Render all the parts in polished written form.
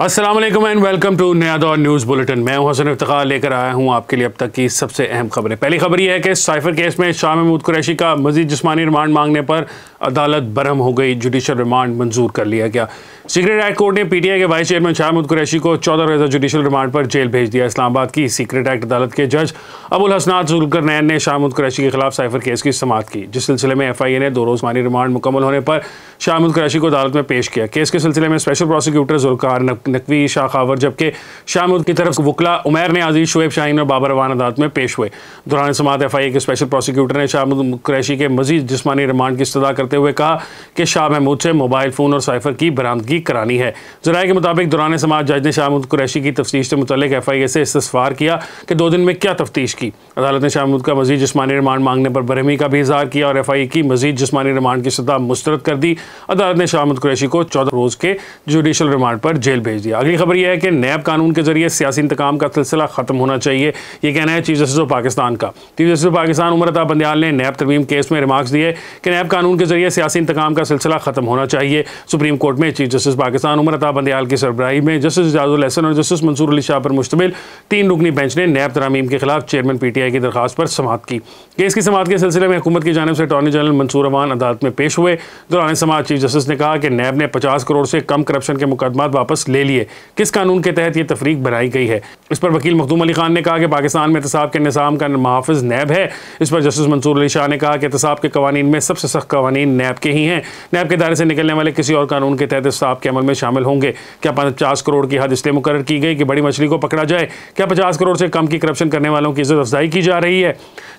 अस्सलाम वालेकुम and welcome to नया दौर न्यूज़ बुलेटिन। मैं हसन इफ्तिखार लेकर आया हूं आपके लिए अब तक की सबसे अहम खबरें। पहली खबर यह है कि साइफर केस में शाह महमूद कुरैशी का मजीद जिस्मानी रिमांड मांगने पर अदालत बरहम हो गई, जुडिशल रिमांड मंजूर कर लिया गया। सीक्रेट एक्ट कोर्ट ने पीटीआई के वाइस चेयरमैन शाह महमूद कुरैशी को 14 रोज़ा जुडिशल रिमांड पर जेल भेज दिया। इस्लामाबाद की सीक्रेट एक्ट अदालत के जज अबुल हसनात जुलकरनैन ने शाह महमूद कुरैशी के खिलाफ साइफर केस की समाअत की, जिस सिलसिले में FIA ने 2 रोज़मानी रिमांड मुकम्मल होने पर शाह महमूद कुरैशी को अदालत में पेश किया। केस के सिलसिले में स्पेशल प्रोसिक्यूटर जुल्फिकार नकवी, शाह खावर, जबकि शाह महमूद की तरफ वकला उमैर ने आजीज, शुएब शाहीन और बाबर रवान अदालत में पेश हुए। दौरान समाअत FIA के स्पेशल प्रोसिक्यूटर ने शाह महमूद कुरैशी के मजीद जिस्मानी रिमांड की इस्तदा करते हुए कहा कि शाह महमूद से मोबाइल फ़ोन और साइफर की बरामदगी करानी है। ज़राए के मुताबिक दौरान समाअत जज ने शाह महमूद कुरैशी की तफ्तीश से मुतल्लिक़ FIA से इस्तफ़सार किया कि 2 दिन में क्या तफ्तीश की। अदालत ने शाह महमूद का मजीद जिस्मानी रिमांड मांगने पर बरहमी का भी इज़हार किया और FIA की मजीद जिस्मानी रिमांड की सदा मुस्तरद कर दी। अदालत ने शाह महमूद कुरैशी को 14 रोज़ के जुडिशल रिमांड पर जेल भेज दिया। अगली खबर यह है कि नैब कानून के जरिए सियासी इंतकाम का सिलसिला ख़त्म होना चाहिए, ये कहना है चीफ जस्टिस ऑफ पाकिस्तान का। Chief justice of Pakistan Umar Ata Bandial ने नैब तरमीम केस में रिमार्क्स दिए कि नैब कानून के जरिए सियासी इंतकाम का सिलसिला ख़त्म होना चाहिए। सुप्रीम कोर्ट में चीफ जस्टिस पाकिस्तान उमर अता बंदियाल की सरबराही में जस्टिस इजाज़ुल हसन और जस्टिस मंसूर अली शाह पर मुश्तमिल 3 रुकनी बेंच ने नैब तरमीम के खिलाफ चेयरमैन PTI की दरख्वास्त पर समाअत की। केस की समाअत के सिलसिले में हुकूमत की जानिब से अटॉर्नी जनरल मंसूर अमान अदालत में पेश हुए। दौरान समाअत चीफ जस्टिस ने कहा कि नैब ने 50 करोड़ से कम करप्शन के मुकदमा वापस ले लिए, किस कानून के तहत ये तफरीक बनाई गई है। इस पर वकील मखदूम अली खान ने कहा कि पाकिस्तान में एहतसाब के निज़ाम का मुहाफ़िज़ नैब है। इस पर जस्टिस मंसूर अली शाह ने कहा कि एहतसाब के कवानीन में सबसे सख्त कवानीन नैब के ही हैं, नैब के दायरे से निकलने वाले किसी और कानून के तहत एहतसाब के अमल में शामिल होंगे। क्या 50 करोड़ की हद इसलिए मुकर्रर की गई कि बड़ी मछली को पकड़ा जाए? क्या 50 करोड़ से कम की करप्शन करने वालों की इज्जत अफजाई की जा रही है?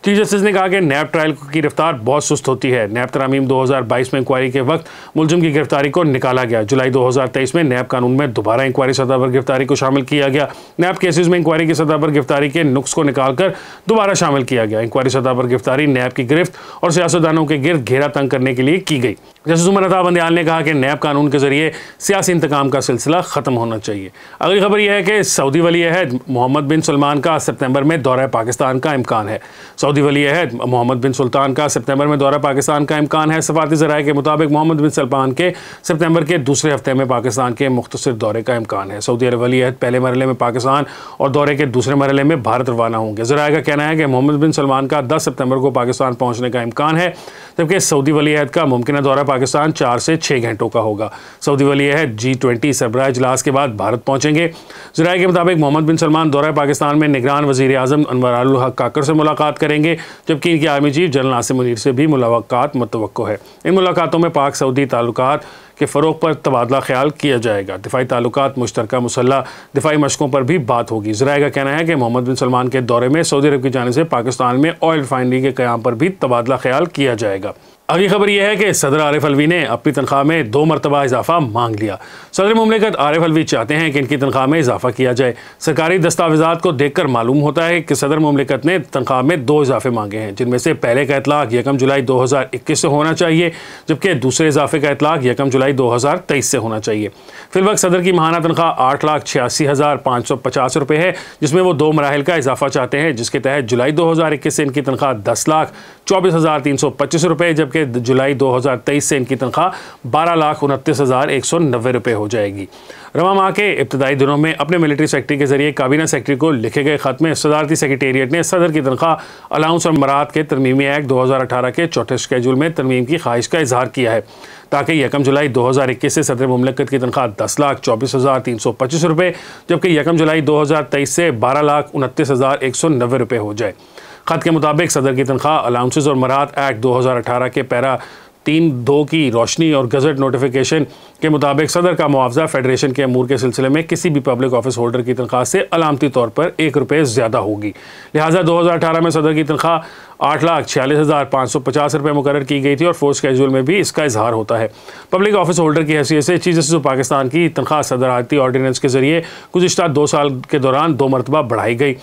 चीफ जस्टिस ने कहा कि नैब ट्रायल की रफ्तार बहुत सुस्त होती है। नैब तरामीम 2022 में इंक्वायरी के वक्त मुलजिम की गिरफ्तारी को निकाला गया। जुलाई 2023 में नैब कानून में दोबारा इंक्वायरी सतह पर गिरफ्तारी को शामिल किया गया। नैब केसेस में इंक्वायरी की सतह पर गिरफ्तारी के नुक्स को निकालकर दोबारा शामिल किया गया। इंक्वायरी सतह पर गिरफ्तारी नैब की गिरफ्त और सियासतदानों के गिर्द घेरा तंग करने के लिए की गई। जस्टिस उमर अता बंदियाल ने कहा कि नैब कानून के जरिए सियासी इंतकाम का सिलसिला ख़त्म होना चाहिए। अगली खबर यह है कि सऊदी वली अहद मोहम्मद बिन सलमान का सितंबर में दौरा पाकिस्तान का इम्कान है। सऊदी वली अहद मोहम्मद बिन सुल्तान का सितंबर में दौरा पाकिस्तान का इम्कान है। सफारती ज़राए के मुताबिक मोहम्मद बिन सलमान के सितंबर के दूसरे हफ्ते में पाकिस्तान के मुख्तसर दौरे का इम्कान है। सऊदी वली अहद पहले मरहले में पाकिस्तान और दौरे के दूसरे मरहले में भारत रवाना होंगे। ज़राए का कहना है कि मोहम्मद बिन सलमान का 10 सितंबर को पाकिस्तान पहुँचने का इम्कान है, जबकि सऊदी वली अहद का मुमकिन दौरा पाकिस्तान 4 से 6 घंटों का होगा। सऊदी वली अहद G20 सरबराह इजलास के बाद भारत पहुँचेंगे। ज़राए के मुताबिक मोहम्मद बिन सलमान दौरा पाकिस्तान में निगरान वज़ीर आज़म अनवर हक़ काकर से मुलाकात करेंगे, जबकि इनकी army chief general Asim Munir से भी मुलाकात मुतवक्को है। इन मुलाकातों में पाक सऊदी ताल्लुकात के फ़रोग पर तबादला ख्याल किया जाएगा। दिफाई ताल्लुकात, मुश्तरका मुसल्ह दिफाई मशकों पर भी बात होगी। ज़राए का कहना है कि मोहम्मद बिन सलमान के दौरे में सऊदी अरब की जानिब से पाकिस्तान में ऑयल रिफाइनरी के क़याम पर भी तबादला ख्याल किया जाएगा। अगली खबर यह है कि सदर आरिफ अलवी ने अपनी तनख्वाह में 2 मरतबा इजाफा मांग लिया। सदर मुमलिकत आरिफ अलवी चाहते हैं कि इनकी तनख्वाह में इजाफा किया जाए। सरकारी दस्तावेजात को देखकर मालूम होता है कि सदर मुमलिकत ने तनख्वाह में 2 इजाफे मांगे हैं, जिनमें से पहले का इतलाक़ 1 जुलाई 2021 से होना चाहिए, जबकि दूसरे इजाफे का इतलाक़ 1 जुलाई 2023 से होना चाहिए। फिलहाल सदर की महाना तनख्वाह 8,86,550 रुपये है, जिसमें वो 2 मराहल का इजाफा चाहते हैं, जिसके तहत जुलाई 2021 से इनकी तनख्वाह 10,24,325 रुपये, जबकि जुलाई 2023 से इनकी तनख्वाह 12,29,190 रुपये हो जाएगी। रवा माह के इब्तदाई दिनों में अपने मिलिट्री सेक्रेटरी के जरिए काबीना सेक्रेटरी को लिखे गए ख़त में सदारती सेक्रेटेरिएट ने सदर की तनख्वाह अलाउंस और मराहत के तरमीमी एक्ट 2018 के 4थे शेड्यूल में तरमीम की ख्वाहिश का इजहार किया है, ताकि 1 जुलाई 2021 से सदर मुमलिकत की तनख्वाह 10,24,325 रुपये, जबकि 1 जुलाई 2023 से 12,29,190 रुपये हो जाए। ख़त के मुताबिक सदर की तनख्वाह अलाउंसेस और मराहत एक्ट 2018 के पैरा 3(2) की रोशनी और गज़ट नोटिफिकेशन के मुताबिक सदर का मुआवजा फेडरेशन के अमूर के सिलसिले में किसी भी पब्लिक ऑफिस होल्डर की तनख्वाह से अलामती तौर पर 1 रुपये ज़्यादा होगी। लिहाजा 2018 में सदर की तनख्वाह 8,46,550 रुपये मुकर्रर की गई थी और फोर्थ शेड्यूल में भी इसका इजहार होता है। पब्लिक ऑफिस होल्डर की हैसियत से चीफ जस्टिस पाकिस्तान की तनख्वाह सदराती ऑर्डीनेंस के जरिए गुज़िश्ता 2 साल के दौरान 2 मरतबा बढ़ाई गई।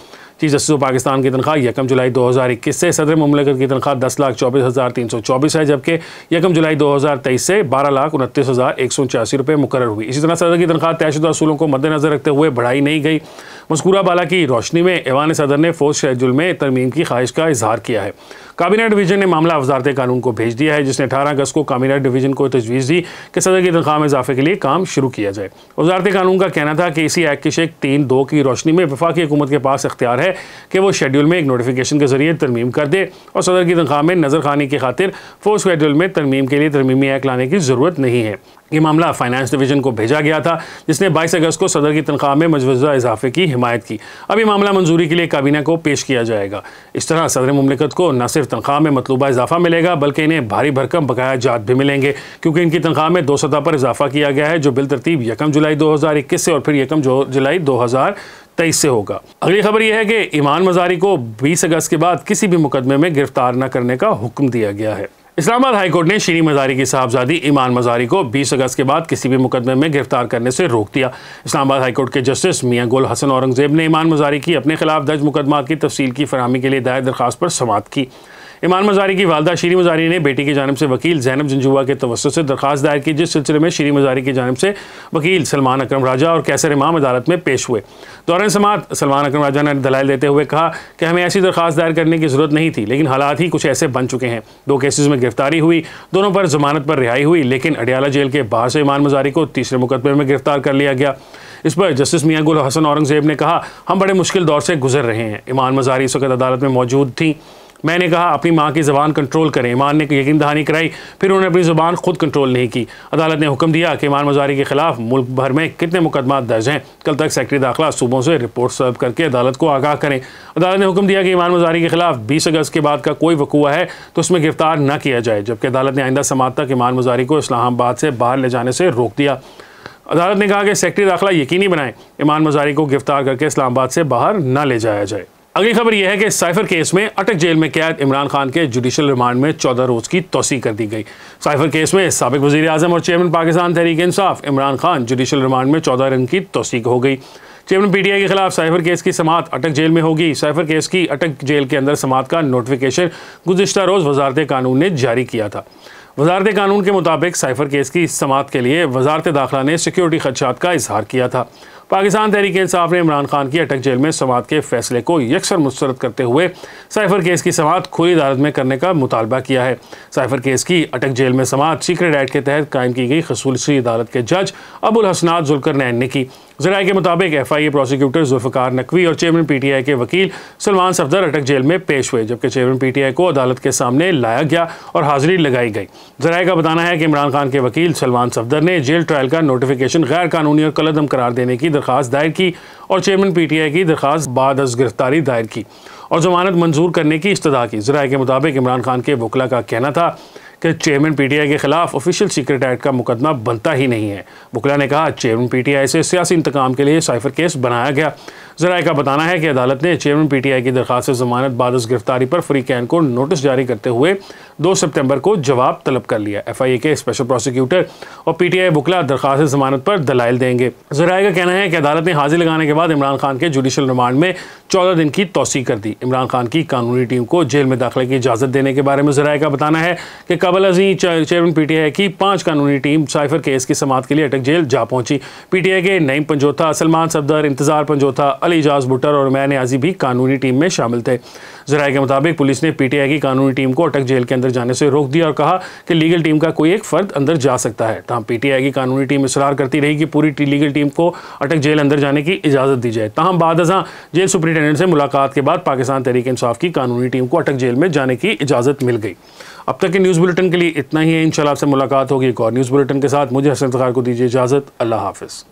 चीफ जस्टिस पाकिस्तान की तनख्वाह यकम जुलाई 2021 से सदर ममलकत की तनख्वाह 10,24,324 है, जबकि यकम जुलाई 2023 से 12,29,189 रुपये मुकर्रर हुई। इसी तरह सदर की तनख्वाह तयशुदा असूलों को मद्देनजर रखते हुए बढ़ाई नहीं गई। मज़कूरा बाला की रोशनी में ऐवान सदर ने फोर्थ शेड्यूल में तरमीम की ख्वाहिश का इजहार किया है। कैबिनेट डिवीज़न ने मामला वजारत कानून को भेज दिया है, जिसने 18 अगस्त को कैबिनेट डिवीज़न को तजवीज़ दी कि सदर की तनख्वाह में इजाफे के लिए काम शुरू किया जाए। वजारत कानून का कहना था कि इसी एक्ट की शेख 3(2) की रोशनी में वफाकी हुकूमत के पास अख्तियार है कि वो शेड्यूल में एक नोटिफिकेशन के जरिए तरमीम कर दे और सदर की तनख्वाह में नज़रखानी की खातिर फोर्थ शेड्यूल में तरमीम के लिए तरमीमी एक्ट लाने की ज़रूरत नहीं है। ये मामला फाइनेंस डिवीज़न को भेजा गया था, जिसने 22 अगस्त को सदर की तनख्वाह में मजवूज़ा इजाफे की हिमायत की। अब ये मामला मंजूरी के लिए काबीना को पेश किया जाएगा। इस तरह सदर मुमलिकत को न सिर्फ तनख्वाह में मतलूबा इजाफा मिलेगा, बल्कि इन्हें भारी भरकम बकाया जात भी मिलेंगे, क्योंकि इनकी तनख्वाह में 2 सतह पर इजाफा किया गया है, जो बिल तरतीब 1 जुलाई 2021 से और फिर 1 जुलाई 2023 से होगा। अगली खबर यह है कि ईमान मजारी को 20 अगस्त के बाद किसी भी मुकदमे में गिरफ्तार न करने का हुक्म दिया गया है। इस्लामाबाद हाई कोर्ट ने शीरी मज़ारी की साहबजादी ईमान मज़ारी को 20 अगस्त के बाद किसी भी मुकदमे में गिरफ्तार करने से रोक दिया। इस्लामाबाद हाई कोर्ट के जस्टिस मियां गुल हसन औरंगज़ेब ने ईमान मज़ारी की अपने खिलाफ दर्ज मुकदमा की तफसील की फरहमी के लिए दायर दरख्वास्त पर समाअत की। ईमान मज़ारी की वालदा शीरी मज़ारी ने बेटी की जानिब से वकील जैनब जंजुआ के तवस्सुत से दरख्वास्त दायर की, जिस सिलसिले में शीरी मज़ारी की जानिब से वकील सलमान अकरम राजा और कैसर इमाम अदालत में पेश हुए। दौरान समाअत सलमान अकरम राजा ने दलाइल देते हुए कहा कि हमें ऐसी दरख्वास्त दायर करने की ज़रूरत नहीं थी, लेकिन हालात ही कुछ ऐसे बन चुके हैं। 2 केसेज़ में गिरफ्तारी हुई, दोनों पर जमानत पर रिहाई हुई, लेकिन अडियाला जेल के बाहर से ईमान मज़ारी को तीसरे मुकदमे में गिरफ्तार कर लिया गया। इस पर जस्टिस मियां गुल हसन औरंगज़ेब ने कहा, हम बड़े मुश्किल दौर से गुजर रहे हैं। ईमान मज़ारी इस वक्त अदालत में मौजूद थी। मैंने कहा अपनी मां की ज़बान कंट्रोल करें। ईमान ने यकीन दहानी कराई, फिर उन्होंने अपनी ज़ुबान खुद कंट्रोल नहीं की। अदालत ने हुक्म दिया कि ईमान मज़ारी के खिलाफ मुल्क भर में कितने मुकदमा दर्ज हैं, कल तक सेक्रेटरी दाखिला सूबों से रिपोर्ट सर्व करके अदालत को आगाह करें। अदालत ने हुक्म दिया कि ईमान मज़ारी के खिलाफ 20 अगस्त के बाद का कोई वकूआ है तो उसमें गिरफ्तार न किया जाए, जबकि अदालत ने आइंदा समाअत तक ईमान मज़ारी को इस्लामाबाद से बाहर ले जाने से रोक दिया। अदालत ने कहा कि सेक्रेटरी दाखिला यकीनी बनाएं, ईमान मज़ारी को गिरफ्तार करके इस्लामाबाद से बाहर न ले जाया जाए। अगली खबर यह है कि साइफर केस में अटक जेल में कैद इमरान खान के जुडिशल रिमांड में 14 रोज़ की तोसी कर दी गई। साइफर केस में साबिक वज़ीर आज़म और chairman Pakistan Tehreek Insaf Imran Khan judicial remand में 14 दिन की तोसी हो गई। चेयरमैन पीटीआई के खिलाफ साइफर केस की समाअत अटक जेल में होगी। साइफर केस की अटक जेल के अंदर समाअत का नोटिफिकेशन गुज़िश्ता रोज़ वजारत कानून ने जारी किया था। वजारत कानून के मुताबिक साइफर केस की समाअत के लिए वजारत दाखिला ने सिक्योरिटी खदशात का इजहार किया था। पाकिस्तान तहरीक इंसाफ ने इमरान खान की अटक जेल में समाअत के फैसले को यकसर मुस्तरद करते हुए साइफर केस की समाअत खुली अदालत में करने का मुतालबा किया है। साइफर केस की अटक जेल में समाअत सीक्रेट एक्ट के तहत कायम की गई खसूसी अदालत के जज अबुल हसनात ज़ुल्करनैन ने की। ज़राए के मुताबिक FIA प्रोसिक्यूटर ज़ुल्फ़िकार नक़वी और चेयरमैन PTI के वकील सलमान सफदर अटक जेल में पेश हुए, जबकि चेयरमैन PTI को अदालत के सामने लाया गया और हाजिरी लगाई गई। ज़राए का बताना है कि इमरान खान के वकील सलमान सफदर ने जेल ट्रायल का नोटिफिकेशन गैर कानूनी और कलअदम करार देने की दरख्वास्त दायर की और चेयरमैन PTI की दरख्वास्त बाद अज़ गिरफ्तारी दायर की और जमानत मंजूर करने की इस्तदा की। ज़राए के मुताबिक इमरान खान के वकला का कहना था कि चेयरमैन PTI के खिलाफ ऑफिशियल सीक्रेट एक्ट का मुकदमा बनता ही नहीं है। वकला ने कहा चेयरमैन PTI से सियासी इंतकाम के लिए साइफर केस बनाया गया। ज़राए का बताना है कि अदालत ने चेयरमैन PTI की दरख्वास्त से जमानत बाद उस गिरफ्तारी पर फरीकैन को नोटिस जारी करते हुए 2 सितंबर को जवाब तलब कर लिया। FIA के स्पेशल प्रोसिक्यूटर और PTI वकला दरख्वास्त जमानत पर दलाइल देंगे। ज़राए का कहना है कि अदालत ने हाजिर लगाने के बाद इमरान खान के जुडिशल रिमांड में 14 दिन की तोसी कर दी। इमरान खान की कानूनी टीम को जेल में दाखिले की इजाज़त देने के बारे में ज़राए का बताना है कि कबल अज़ीं चेयरमैन PTI की 5 कानूनी टीम साइफर केस की समाअत के लिए अटक जेल जा पहुँची। PTI के नईम पंजोथा, सलमान सफदर, इंतज़ार पंजोथा, अली इजाज़ भुट्टर और मैं नियाज़ी भी कानूनी टीम में शामिल थे। ज़राए के मुताबिक पुलिस ने PTI की कानूनी टीम को अटक जेल के अंदर जाने से रोक दिया और कहा कि लीगल टीम का कोई एक फ़र्द अंदर जा सकता है। ताहम PTI की कानूनी टीम इसरार करती रही कि पूरी लीगल टीम को अटक जेल अंदर जाने की इजाज़त दी जाए। ताहम बाद अज़ां जेल सुपरिटेंडेंट से मुलाकात के बाद पाकिस्तान तहरीक इंसाफ की कानूनी टीम को अटक जेल में जाने की इजाज़त मिल गई। अब तक के न्यूज़ बुलेटिन के लिए इतना ही है। इंशाल्लाह आपसे मुलाकात होगी एक और न्यूज़ बुलेटिन के साथ। मुझे हसन फ़खर को दीजिए इजाज़त। अल्लाह हाफ़िज़।